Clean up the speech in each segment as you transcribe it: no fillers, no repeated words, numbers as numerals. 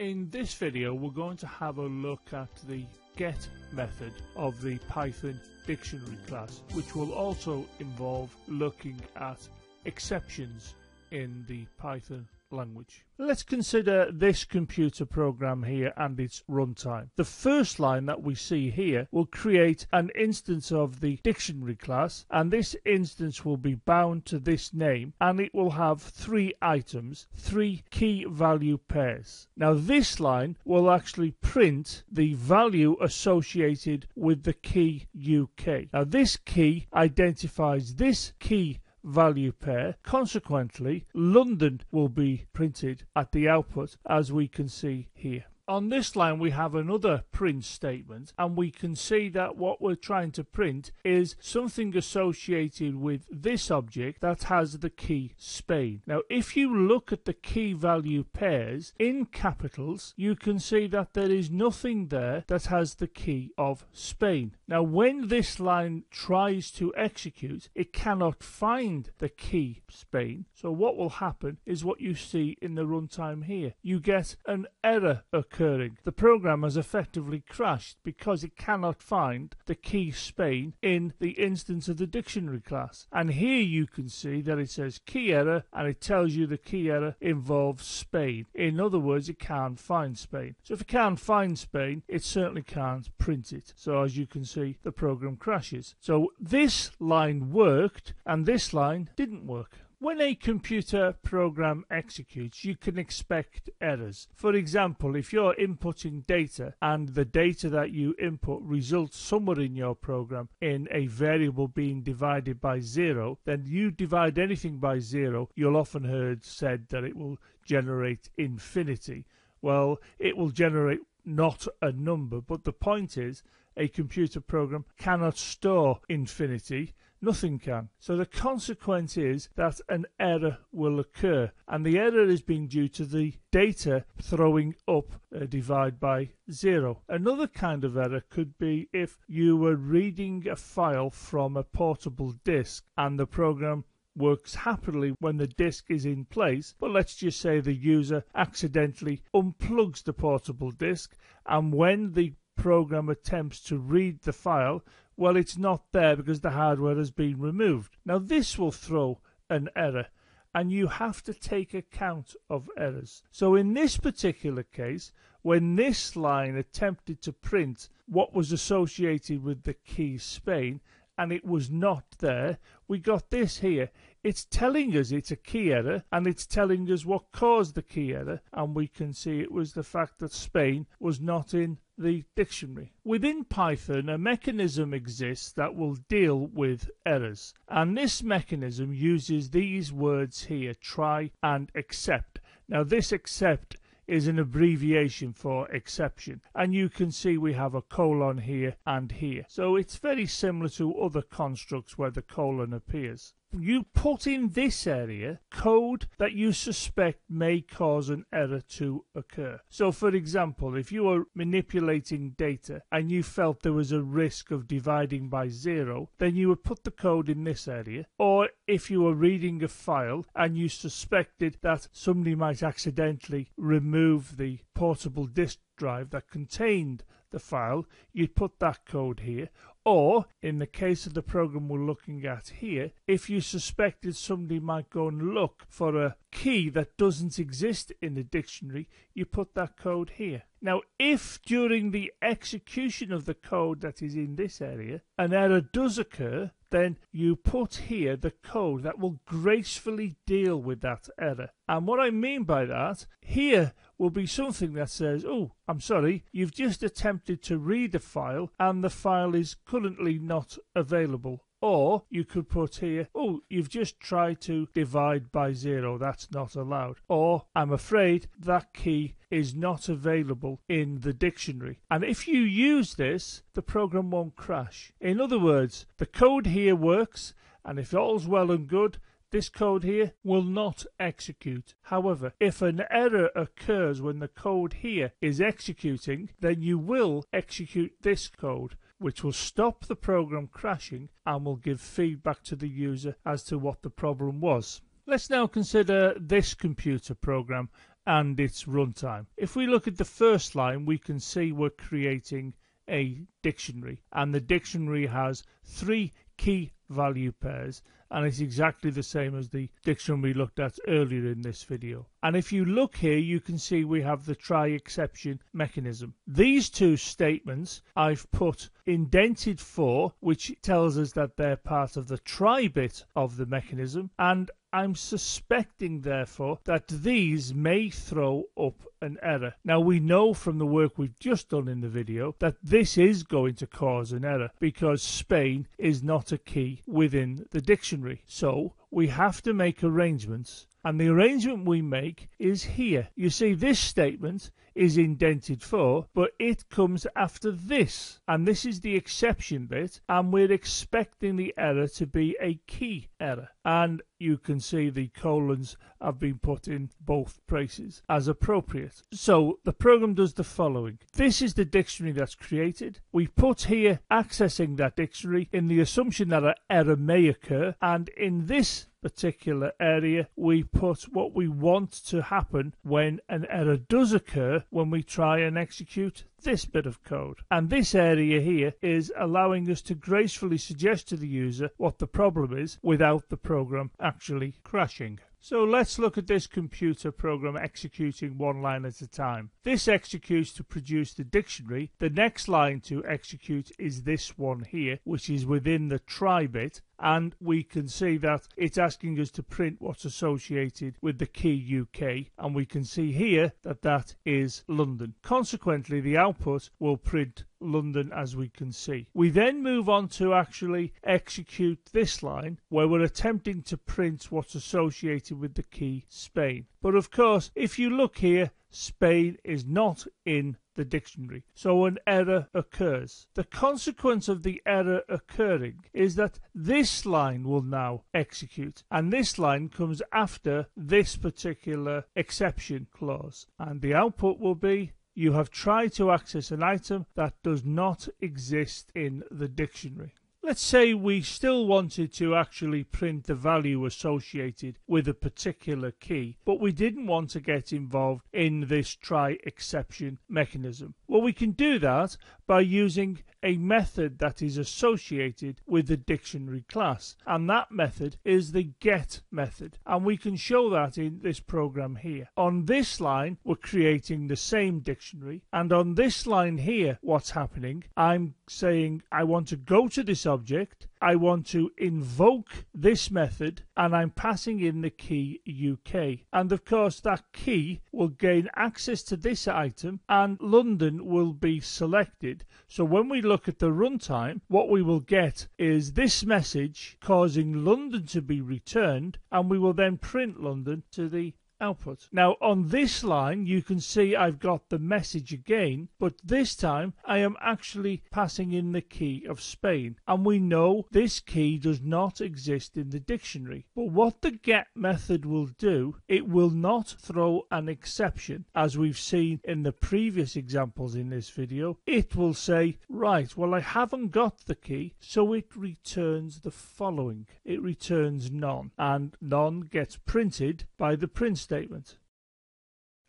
In this video we're going to have a look at the get method of the Python dictionary class, which will also involve looking at exceptions in the Python language. Let's consider this computer program here and its runtime. The first line that we see here will create an instance of the dictionary class, and this instance will be bound to this name, and it will have three items, three key value pairs. Now this line will actually print the value associated with the key UK. Now this key identifies this key value pair. Consequently, London will be printed at the output, as we can see here. On this line we have another print statement, and we can see that what we're trying to print is something associated with this object that has the key Spain. Now if you look at the key value pairs in capitals, you can see that there is nothing there that has the key of Spain. Now when this line tries to execute, it cannot find the key Spain. So what will happen is what you see in the runtime here. You get an error occurring. The program has effectively crashed because it cannot find the key Spain in the instance of the dictionary class. And here you can see that it says key error, and it tells you the key error involves Spain. In other words, it can't find Spain. So if it can't find Spain, it certainly can't print it. So as you can see, the program crashes. So this line worked and this line didn't work. When a computer program executes, you can expect errors. For example, if you're inputting data and the data that you input results somewhere in your program in a variable being divided by zero, then you divide anything by zero, you'll often hear said that it will generate infinity. Well, it will generate not a number, but the point is a computer program cannot store infinity. Nothing can. So the consequence is that an error will occur, and the error is being due to the data throwing up a divide by zero. Another kind of error could be if you were reading a file from a portable disk and the program works happily when the disk is in place, but let's just say the user accidentally unplugs the portable disk, and when the program attempts to read the file, well, it's not there because the hardware has been removed. Now this will throw an error, and you have to take account of errors. So in this particular case, when this line attempted to print what was associated with the key Spain and it was not there, we got this here. It's telling us it's a key error, and it's telling us what caused the key error, and we can see it was the fact that Spain was not in the dictionary. Within Python, a mechanism exists that will deal with errors, and this mechanism uses these words here, try and except. Now this except is an abbreviation for exception, and you can see we have a colon here and here. So it's very similar to other constructs where the colon appears. You put in this area code that you suspect may cause an error to occur. So for example, if you were manipulating data and you felt there was a risk of dividing by zero, then you would put the code in this area. Or if you were reading a file and you suspected that somebody might accidentally remove the portable disk drive that contained the file, you'd put that code here. Or, in the case of the program we're looking at here, if you suspected somebody might go and look for a key that doesn't exist in the dictionary, you put that code here. Now, if during the execution of the code that is in this area, an error does occur, then you put here the code that will gracefully deal with that error. And what I mean by that, here will be something that says, oh, I'm sorry, you've just attempted to read a file and the file is currently not available. Or you could put here, oh, you've just tried to divide by zero, that's not allowed. Or, I'm afraid that key is not available in the dictionary. And if you use this, the program won't crash. In other words, the code here works, and if all's well and good, this code here will not execute. However, if an error occurs when the code here is executing, then you will execute this code, which will stop the program crashing and will give feedback to the user as to what the problem was. Let's now consider this computer program and its runtime. If we look at the first line, we can see we're creating a dictionary, and the dictionary has three key value pairs, and it's exactly the same as the dictionary we looked at earlier in this video. And if you look here, you can see we have the try exception mechanism. These two statements I've put indented for, which tells us that they're part of the try bit of the mechanism, and I'm suspecting, therefore, that these may throw up an error. Now, we know from the work we've just done in the video that this is going to cause an error because Spain is not a key within the dictionary. So we have to make arrangements, and the arrangement we make is here. You see, this statement is indented for, but it comes after this, and this is the exception bit, and we're expecting the error to be a key error. And you can see the colons have been put in both places as appropriate. So the program does the following. This is the dictionary that's created. We put here accessing that dictionary in the assumption that an error may occur, and in this particular area we put what we want to happen when an error does occur when we try and execute this bit of code. And this area here is allowing us to gracefully suggest to the user what the problem is without the program actually crashing. So let's look at this computer program executing one line at a time. This executes to produce the dictionary. The next line to execute is this one here, which is within the try bit, and we can see that it's asking us to print what's associated with the key UK, and we can see here that that is London. Consequently, the output will print London, as we can see. We then move on to actually execute this line, where we're attempting to print what's associated with the key Spain. But of course, if you look here, Spain is not in the dictionary, so an error occurs. The consequence of the error occurring is that this line will now execute, and this line comes after this particular exception clause, and the output will be: you have tried to access an item that does not exist in the dictionary. Let's say we still wanted to actually print the value associated with a particular key, but we didn't want to get involved in this try exception mechanism. Well, we can do that by using a method that is associated with the dictionary class, and that method is the get method, and we can show that in this program here. On this line, we're creating the same dictionary, and on this line here, what's happening, I'm saying I want to go to this object, I want to invoke this method, and I'm passing in the key UK, and of course that key will gain access to this item, and London will be selected. So when we look at the runtime, what we will get is this message causing London to be returned, and we will then print London to the output. Now on this line you can see I've got the message again, but this time I am actually passing in the key of Spain, and we know this key does not exist in the dictionary. But what the get method will do, it will not throw an exception as we've seen in the previous examples in this video. It will say, right, well, I haven't got the key, so it returns the following. It returns none, and none gets printed by the print statement.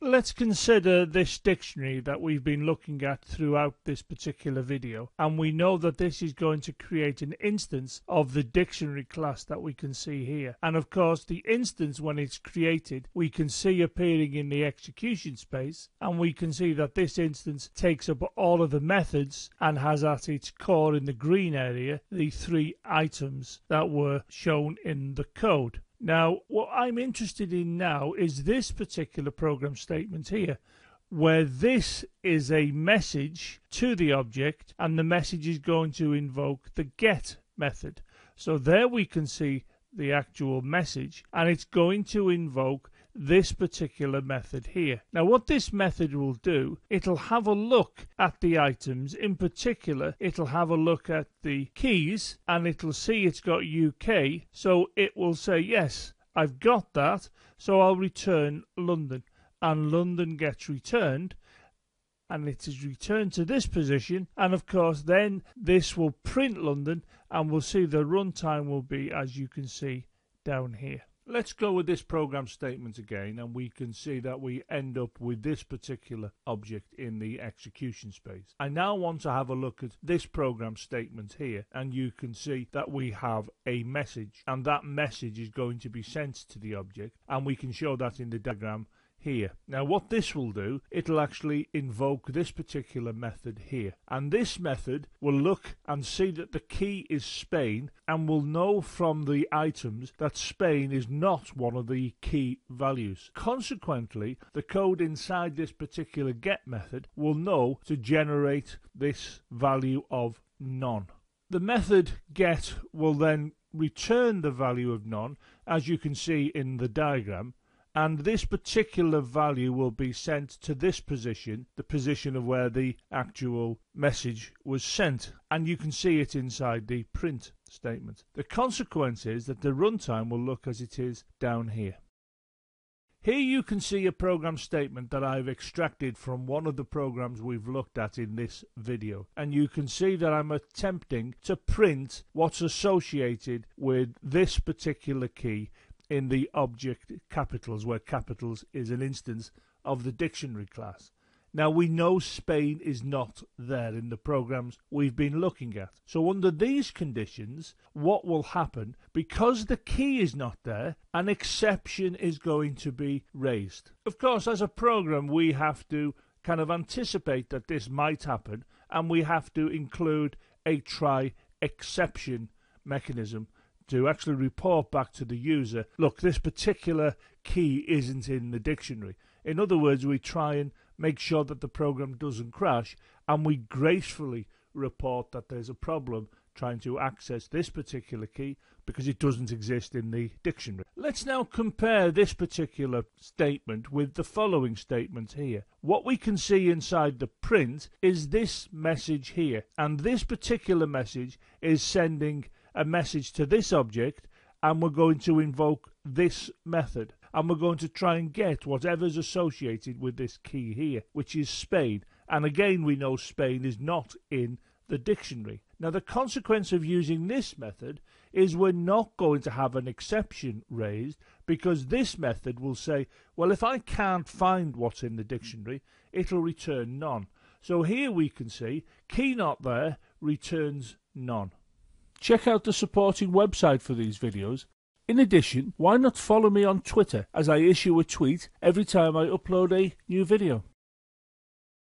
Let's consider this dictionary that we've been looking at throughout this particular video, and we know that this is going to create an instance of the dictionary class that we can see here. And of course the instance, when it's created, we can see appearing in the execution space, and we can see that this instance takes up all of the methods and has at its core, in the green area, the three items that were shown in the code. Now, what I'm interested in now is this particular program statement here, where this is a message to the object, and the message is going to invoke the get method. So there we can see the actual message, and it's going to invoke this particular method here. Now what this method will do, it'll have a look at the items. In particular, it'll have a look at the keys, and it'll see it's got UK, so it will say, yes, I've got that, so I'll return London, and London gets returned, and it is returned to this position, and of course then this will print London, and we'll see the runtime will be as you can see down here. Let's go with this program statement again, and we can see that we end up with this particular object in the execution space. I now want to have a look at this program statement here, and you can see that we have a message, and that message is going to be sent to the object, and we can show that in the diagram here. Now what this will do, it'll actually invoke this particular method here, and this method will look and see that the key is Spain, and will know from the items that Spain is not one of the key values. Consequently, the code inside this particular get method will know to generate this value of none. The method get will then return the value of none, as you can see in the diagram, and this particular value will be sent to this position, the position of where the actual message was sent, and you can see it inside the print statement. The consequence is that the runtime will look as it is down here. Here you can see a program statement that I've extracted from one of the programs we've looked at in this video, and you can see that I'm attempting to print what's associated with this particular key in the object capitals, where capitals is an instance of the dictionary class. Now we know Spain is not there in the programs we've been looking at. So under these conditions, what will happen? Because the key is not there, an exception is going to be raised. Of course, as a program, we have to kind of anticipate that this might happen, and we have to include a try exception mechanism to actually report back to the user, look, this particular key isn't in the dictionary. In other words, we try and make sure that the program doesn't crash, and we gracefully report that there's a problem trying to access this particular key because it doesn't exist in the dictionary. Let's now compare this particular statement with the following statement here. What we can see inside the print is this message here, and this particular message is sending a message to this object, and we're going to invoke this method, and we're going to try and get whatever's associated with this key here, which is Spain, and again we know Spain is not in the dictionary. Now the consequence of using this method is we're not going to have an exception raised, because this method will say, well, if I can't find what's in the dictionary, it'll return none. So here we can see key not there returns none. Check out the supporting website for these videos. In addition, why not follow me on Twitter, as I issue a tweet every time I upload a new video.